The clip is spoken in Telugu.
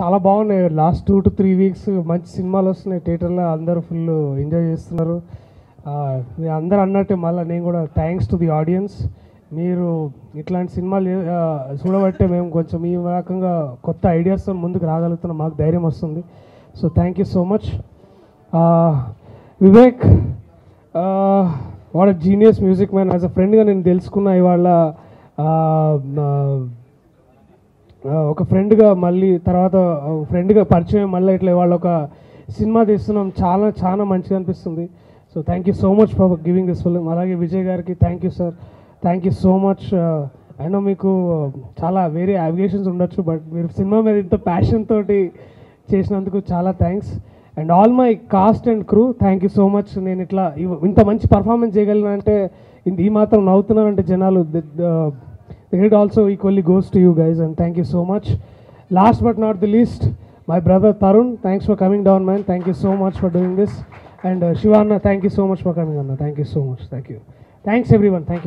చాలా బాగున్నాయి. లాస్ట్ 2 to 3 weeks మంచి సినిమాలు వస్తున్నాయి థియేటర్లో, అందరూ ఫుల్ ఎంజాయ్ చేస్తున్నారు. అందరూ అన్నట్టే మళ్ళీ నేను కూడా థ్యాంక్స్ టు ది ఆడియన్స్. మీరు ఇట్లాంటి సినిమాలు చూడబట్టే మేము కొంచెం ఈ రకంగా కొత్త ఐడియాస్తో ముందుకు రాగలుగుతున్నాం, మాకు ధైర్యం వస్తుంది. So thank you so much. Vivek what genius music man. As a ఫ్రెండ్గా నేను తెలుసుకున్న ఇవాళ ఒక ఫ్రెండ్గా, మళ్ళీ తర్వాత ఫ్రెండ్గా పరిచయం, మళ్ళీ ఇట్లా ఇవాళ ఒక సినిమా తీస్తున్నాం, చాలా చాలా మంచిగా అనిపిస్తుంది. So thank you so much for giving this film. అలాగే విజయ్ గారికి thank you sir, thank you so much. అయినా మీకు చాలా వేరే అవిగేషన్స్ ఉండొచ్చు, బట్ మీరు సినిమా మీద ఇంత ప్యాషన్ తోటి చేసినందుకు చాలా thanks. And all my cast and crew thank you so much. నేను ఇట్లా ఇంత మంచి పర్ఫార్మెన్స్ చేయగలిగినంటే, ఈ మాత్రం నవ్వుతున్నానంటే జనాలు, the credit also equally goes to you guys, and thank you so much. Last but not the least, my brother Tarun, thanks for coming down, man. Thank you so much for doing this. And Shivanna, thank you so much for coming, Anna. Thank you so much. Thank you. Thanks everyone. Thank you.